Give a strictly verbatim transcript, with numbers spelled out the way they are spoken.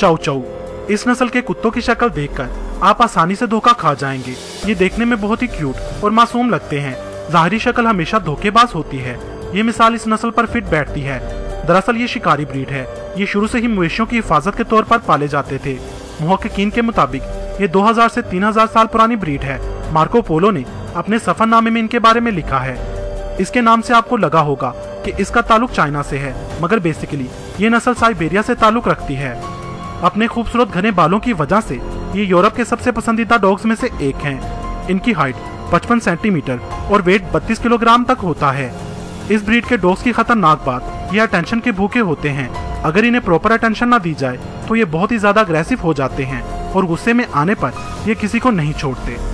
चाउ चाउ इस नस्ल के कुत्तों की शक्ल देखकर आप आसानी से धोखा खा जाएंगे। ये देखने में बहुत ही क्यूट और मासूम लगते हैं। ज़ाहरी शक्ल हमेशा धोखेबाज होती है। ये मिसाल इस नस्ल पर फिट बैठती है। दरअसल ये शिकारी ब्रीड है। ये शुरू से ही मवेशियों की हिफाजत के तौर पर पाले जाते थे। मुहक्किकीन के मुताबिक ये दो हज़ार से तीन हज़ार साल पुरानी ब्रीड है। मार्को पोलो ने अपने सफरनामे में इनके बारे में लिखा है। इसके नाम से आपको लगा होगा कि इसका ताल्लुक चाइना से है, मगर बेसिकली ये नस्ल साइबेरिया से ताल्लुक रखती है। अपने खूबसूरत घने बालों की वजह से ये यूरोप के सबसे पसंदीदा डॉग्स में से एक हैं। इनकी हाइट पचपन सेंटीमीटर और वेट बत्तीस किलोग्राम तक होता है। इस ब्रीड के डॉग्स की खतरनाक बात ये अटेंशन के भूखे होते हैं। अगर इन्हें प्रॉपर अटेंशन ना दी जाए तो ये बहुत ही ज्यादा अग्रेसिव हो जाते हैं और गुस्से में आने पर ये किसी को नहीं छोड़ते।